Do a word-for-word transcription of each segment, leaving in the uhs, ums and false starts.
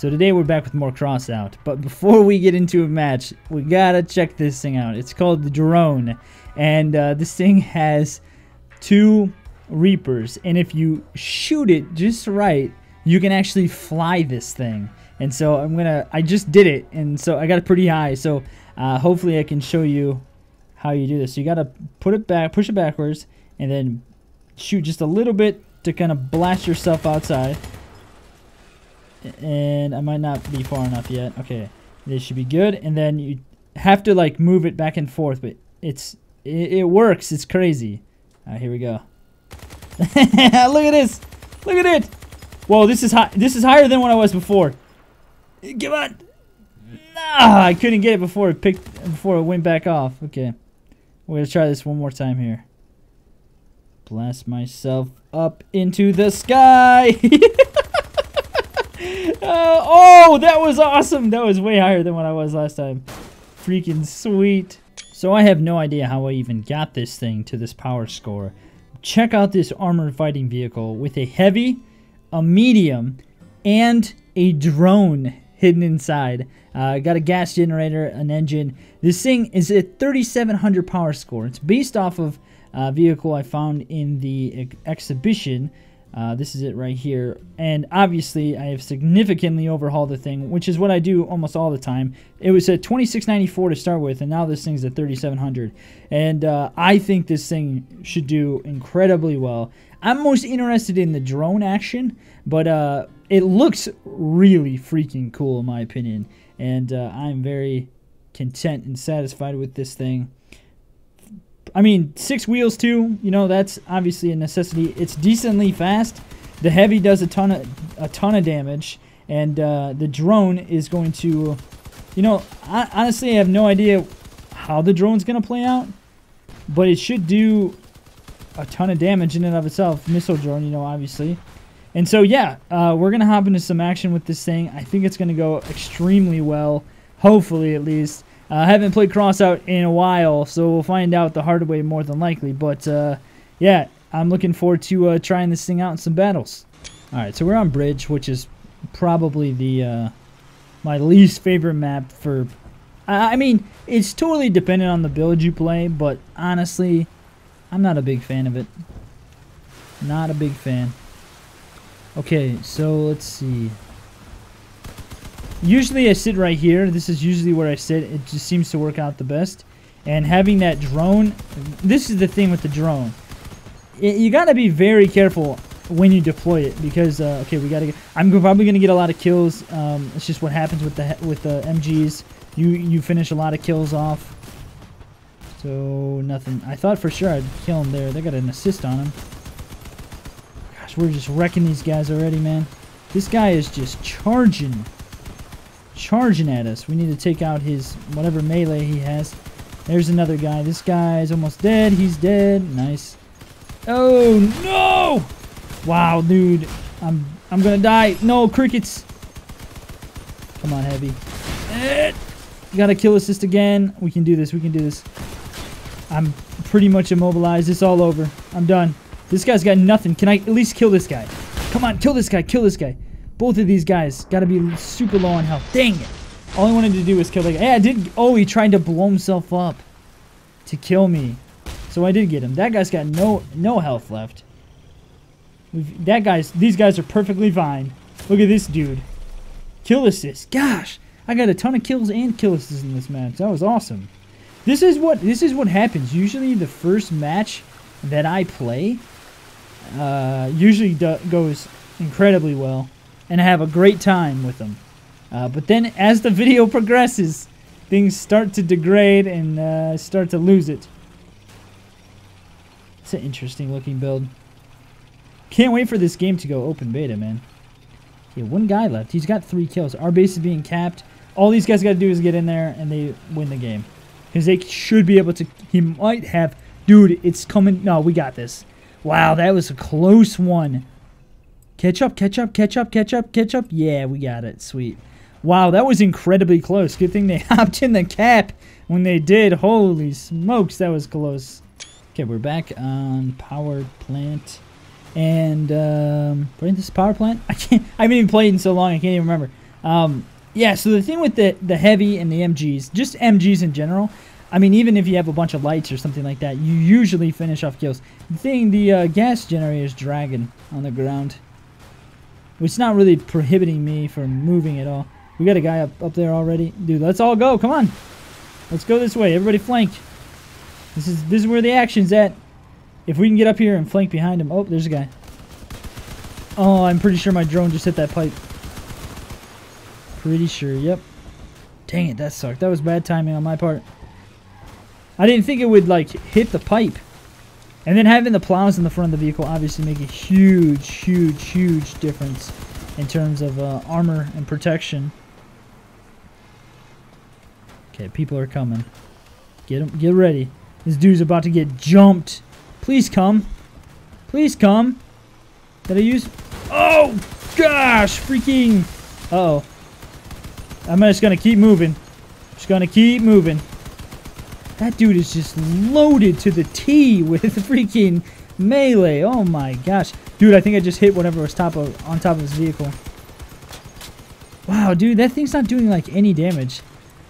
So today we're back with more Crossout, but before we get into a match, we gotta check this thing out. It's called the Drone, and uh, this thing has two Reapers, and if you shoot it just right, you can actually fly this thing. And so I'm gonna, I just did it, and so I got it pretty high, so uh, hopefully I can show you how you do this. So you gotta put it back, push it backwards, and then shoot just a little bit to kind of blast yourself outside. And I might not be far enough yet. Okay, this should be good. And then you have to like move it back and forth, but it's it, it works. It's crazy. All right, here we go. Look at this. Look at it. Whoa, this is high. This is higher than what I was before. Come on. Ah, I couldn't get it before it picked before it went back off. Okay, we're gonna try this one more time here. Blast myself up into the sky. Uh, oh, that was awesome. That was way higher than what I was last time. Freaking sweet. So I have no idea how I even got this thing to this power score. Check out this armored fighting vehicle with a heavy, a medium, and a drone hidden inside. Uh, got a gas generator, an engine. This thing is a thirty-seven hundred power score. It's based off of a vehicle I found in the ex exhibition. Uh, this is it right here, and obviously I have significantly overhauled the thing, which is what I do almost all the time. It was at twenty-six ninety-four to start with, and now this thing's at thirty-seven hundred, and uh, I think this thing should do incredibly well. I'm most interested in the drone action, but uh, it looks really freaking cool in my opinion, and uh, I'm very content and satisfied with this thing. I mean, six wheels too, you know, that's obviously a necessity. It's decently fast. The heavy does a ton of a ton of damage, and uh, the drone is going to, you know, I honestly have no idea how the drone's going to play out, but it should do a ton of damage in and of itself. Missile drone, you know, obviously. And so, yeah, uh, we're going to hop into some action with this thing. I think it's going to go extremely well, hopefully at least. I uh, haven't played Crossout in a while, so we'll find out the hard way more than likely. But, uh, yeah, I'm looking forward to uh, trying this thing out in some battles. All right, so we're on Bridge, which is probably the uh, my least favorite map for... I, I mean, it's totally dependent on the build you play, but honestly, I'm not a big fan of it. Not a big fan. Okay, so let's see. Usually I sit right here. This is usually where I sit. It just seems to work out the best. And having that drone, this is the thing with the drone. It, you got to be very careful when you deploy it because uh, okay, we got to get, I'm probably going to get a lot of kills. Um, it's just what happens with the with the M Gs. You you finish a lot of kills off. So nothing. I thought for sure I'd kill him there. They got an assist on him. Gosh, we're just wrecking these guys already, man. This guy is just charging. Charging at us. We need to take out his whatever melee he has. There's another guy. This guy's almost dead. He's dead. Nice. Oh no! Wow, dude. I'm I'm gonna die. No crickets. Come on, heavy. Eh. You gotta kill assist again. We can do this. We can do this. I'm pretty much immobilized. It's all over. I'm done. This guy's got nothing. Can I at least kill this guy? Come on, kill this guy. Kill this guy. Both of these guys got to be super low on health. Dang it. All I wanted to do was kill the guy. Hey, I did. Oh, he tried to blow himself up to kill me. So I did get him. That guy's got no no health left. We've, that guy's. These guys are perfectly fine. Look at this dude. Kill assist. Gosh. I got a ton of kills and kill assists in this match. That was awesome. This is what, this is what happens. Usually the first match that I play uh, usually do, goes incredibly well. And I have a great time with them. Uh, but then as the video progresses, things start to degrade and uh, start to lose it. It's an interesting looking build. Can't wait for this game to go open beta, man. Yeah, one guy left. He's got three kills. Our base is being capped. All these guys got to do is get in there and they win the game. Because they should be able to... He might have... Dude, it's coming... No, we got this. Wow, that was a close one. Catch up, catch up, catch up, catch up, catch up. Yeah, we got it. Sweet. Wow, that was incredibly close. Good thing they hopped in the cap when they did. Holy smokes, that was close. Okay, we're back on power plant. And, um, what is this power plant? I can't, I haven't even played in so long, I can't even remember. Um, yeah, so the thing with the, the heavy and the M Gs, just M Gs in general, I mean, even if you have a bunch of lights or something like that, you usually finish off kills. The thing, the uh, gas generator is dragging on the ground, which is not really prohibiting me from moving at all. We got a guy up, up there already. Dude, let's all go. Come on. Let's go this way. Everybody flank. This is this is where the action's at. If we can get up here and flank behind him. Oh, there's a guy. Oh, I'm pretty sure my drone just hit that pipe. Pretty sure, yep. Dang it, that sucked. That was bad timing on my part. I didn't think it would, like, hit the pipe. And then having the plows in the front of the vehicle obviously make a huge, huge, huge difference in terms of uh, armor and protection. Okay, people are coming. Get them, get ready. This dude's about to get jumped. Please come. Please come. Did I use... Oh, gosh, freaking... Uh-oh. I'm just going to keep moving. Just going to keep moving. That dude is just loaded to the T with freaking melee. Oh my gosh. Dude, I think I just hit whatever was top of, on top of his vehicle. Wow, dude, that thing's not doing like any damage.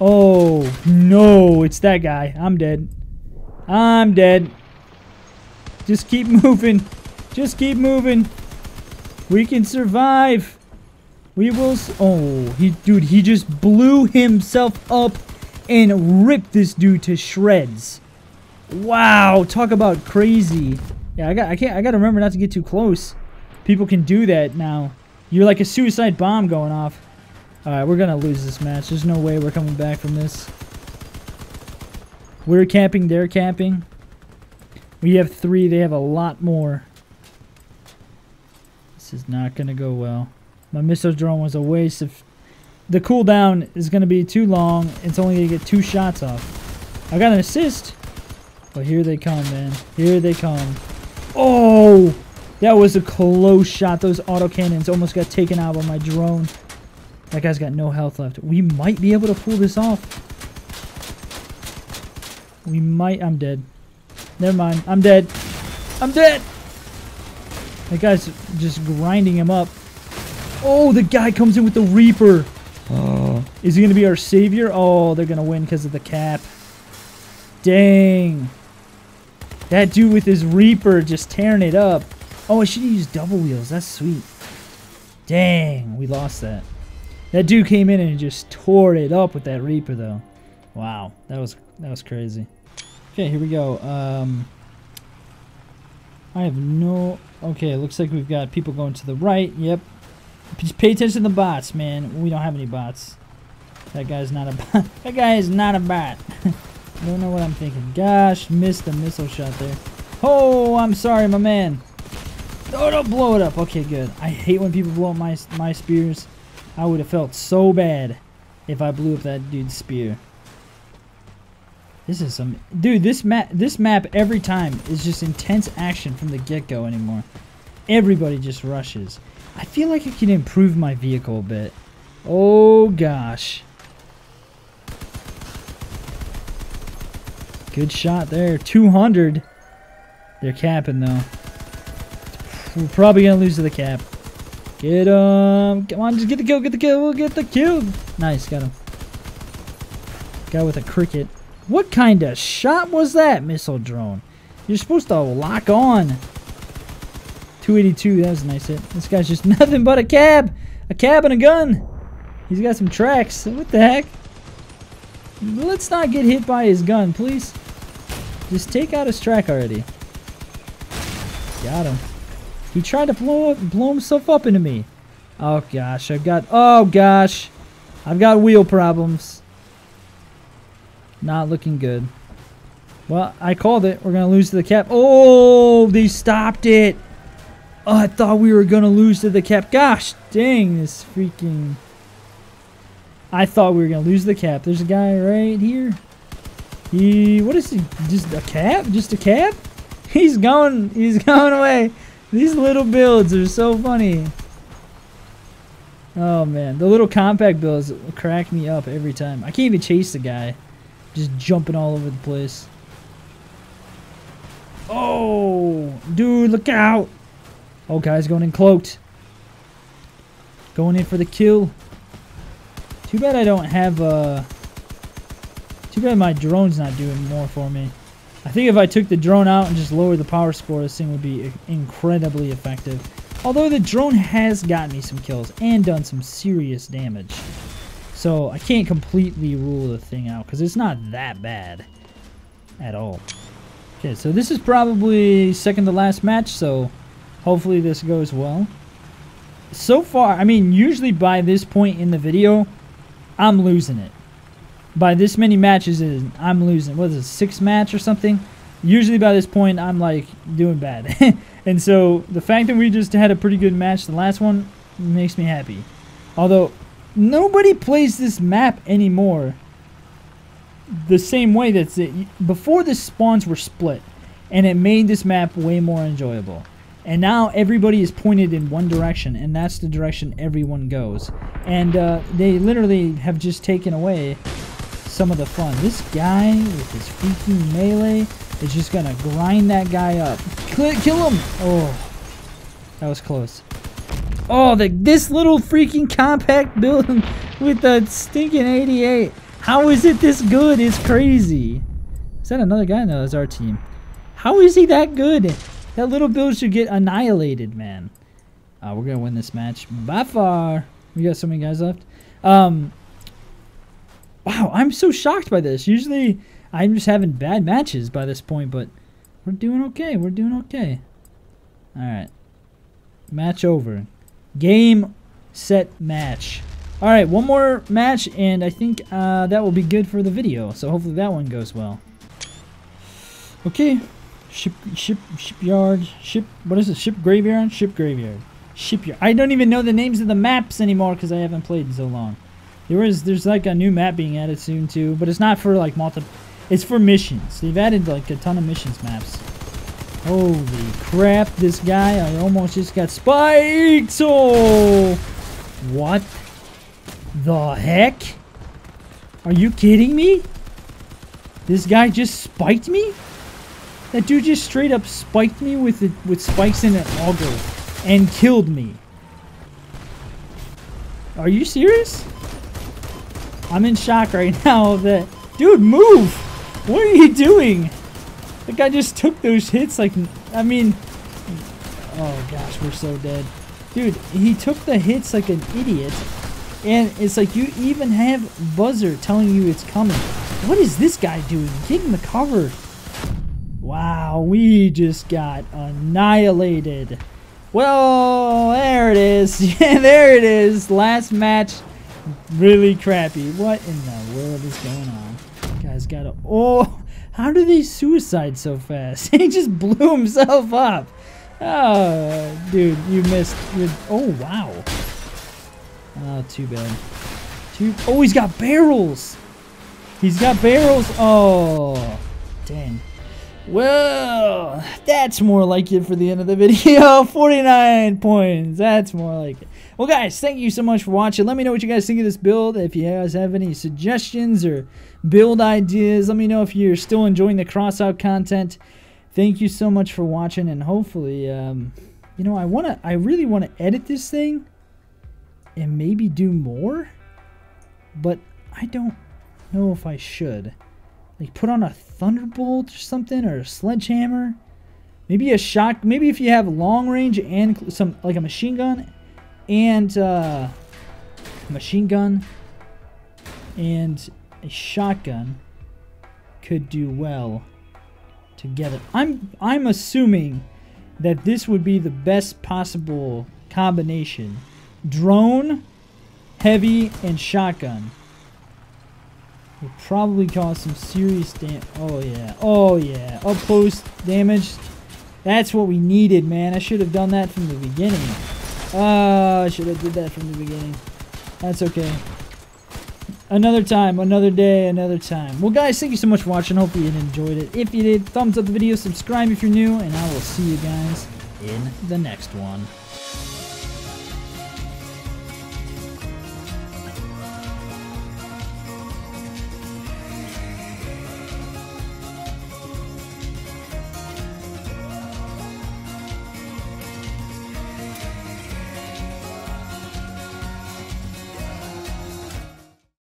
Oh, no, it's that guy. I'm dead. I'm dead. Just keep moving. Just keep moving. We can survive. We will... S oh, he, dude, he just blew himself up and ripped this dude to shreds. Wow, talk about crazy. Yeah, I got I can't I gotta remember not to get too close. People can do that now. You're like a suicide bomb going off. Alright, we're gonna lose this match. There's no way we're coming back from this. We're camping, they're camping. We have three, they have a lot more. This is not gonna go well. My missile drone was a waste of... The cooldown is going to be too long. It's only going to get two shots off. I got an assist. But here they come, man. Here they come. Oh! That was a close shot. Those autocannons almost got taken out by my drone. That guy's got no health left. We might be able to pull this off. We might... I'm dead. Never mind. I'm dead. I'm dead! That guy's just grinding him up. Oh, the guy comes in with the Reaper. Oh. Is he going to be our savior? Oh, they're going to win because of the cap. Dang. That dude with his Reaper just tearing it up. Oh, I should have used double wheels. That's sweet. Dang, we lost that. That dude came in and just tore it up with that Reaper, though. Wow, that was that was crazy. Okay, here we go. Um, I have no... Okay, looks like we've got people going to the right. Yep. Just pay attention to the bots, man. We don't have any bots. That guy's not a bot. That guy is not a bot. I don't know what I'm thinking. Gosh, missed the missile shot there. Oh, I'm sorry, my man. Oh, don't blow it up. Okay, good. I hate when people blow up my, my spears. I would have felt so bad if I blew up that dude's spear. This is some... Dude, this map, this map every time is just intense action from the get-go anymore. Everybody just rushes. I feel like I can improve my vehicle a bit. Oh, gosh. Good shot there. two hundred. They're capping, though. We're probably going to lose to the cap. Get him. Come on, just get the kill, get the kill, get the kill. Nice, got him. Guy with a cricket. What kind of shot was that, missile drone? You're supposed to lock on. two eighty-two, that was a nice hit. This guy's just nothing but a cab! A cab and a gun! He's got some tracks. What the heck? Let's not get hit by his gun, please. Just take out his track already. Got him. He tried to blow up, blow himself up into me. Oh gosh, I've got... Oh gosh! I've got wheel problems. Not looking good. Well, I called it. We're gonna lose to the cab. Oh! They stopped it! Oh, I thought we were going to lose to the cap. Gosh, dang, this freaking... I thought we were going to lose the cap. There's a guy right here. He... What is he? Just a cap? Just a cap? He's going... He's going away. These little builds are so funny. Oh, man. The little compact builds crack me up every time. I can't even chase the guy. Just jumping all over the place. Oh, dude, look out. Oh, guy's going in cloaked. Going in for the kill. Too bad I don't have, uh... too bad my drone's not doing more for me. I think if I took the drone out and just lowered the power score, this thing would be incredibly effective. Although the drone has gotten me some kills and done some serious damage. So I can't completely rule the thing out because it's not that bad at all. Okay, so this is probably second to last match, so hopefully this goes well. So far, I mean, usually by this point in the video, I'm losing it. By this many matches, I'm losing. What is it, six match or something? Usually by this point, I'm like doing bad. And so the fact that we just had a pretty good match, the last one, makes me happy. Although nobody plays this map anymore the same way that's it. Before the spawns were split, and it made this map way more enjoyable. And now everybody is pointed in one direction, and that's the direction everyone goes. And uh, they literally have just taken away some of the fun. This guy with his freaking melee is just gonna grind that guy up. Kill, kill him! Oh, that was close. Oh, the, this little freaking compact building with the stinking eighty-eight. How is it this good? It's crazy. Is that another guy? No, that's our team. How is he that good? That little build should get annihilated, man. Uh, we're going to win this match by far. We got so many guys left. Um, wow, I'm so shocked by this. Usually, I'm just having bad matches by this point, but we're doing okay. We're doing okay. All right. Match over. Game, set, match. All right, one more match, and I think uh, that will be good for the video. So hopefully that one goes well. Okay. Ship, ship, shipyard, ship, what is it? Ship graveyard? Ship graveyard. Shipyard. I don't even know the names of the maps anymore because I haven't played in so long. There is, there's like a new map being added soon too, but it's not for like multi, it's for missions. They've added like a ton of missions maps. Holy crap, this guy, I almost just got spiked! Oh! What the heck? Are you kidding me? This guy just spiked me? That dude just straight up spiked me with the, with spikes in an auger and killed me. Are you serious? I'm in shock right now that... Dude, move! What are you doing? The guy just took those hits like... I mean... Oh gosh, we're so dead. Dude, he took the hits like an idiot. And it's like you even have buzzer telling you it's coming. What is this guy doing? Get in the cover. Wow, we just got annihilated. Well, there it is. Yeah, there it is. Last match, really crappy. What in the world is going on? Guys gotta, oh, how do they suicide so fast? He just blew himself up. Oh, dude, you missed. Your, oh, wow. Oh, too bad. Too, oh, he's got barrels. He's got barrels. Oh, dang. Well, that's more like it for the end of the video. forty-nine points. That's more like it. Well, guys, thank you so much for watching. Let me know what you guys think of this build. If you guys have any suggestions or build ideas, let me know if you're still enjoying the Crossout content. Thank you so much for watching, and hopefully, um, you know, I wanna, I really want to edit this thing and maybe do more, but I don't know if I should. Like put on a thunderbolt or something, or a sledgehammer, maybe a shock. Maybe if you have long range and some like a machine gun, and uh, machine gun and a shotgun could do well together. I'm I'm assuming that this would be the best possible combination: drone, heavy, and shotgun. Will probably cause some serious damage. Oh yeah, oh yeah, up close damage. That's what we needed, man. I should have done that from the beginning. Uh, I should have did that from the beginning. That's okay. Another time, another day, another time. Well, guys, thank you so much for watching. Hopefully you enjoyed it. If you did, thumbs up the video, subscribe if you're new, and I will see you guys in the next one.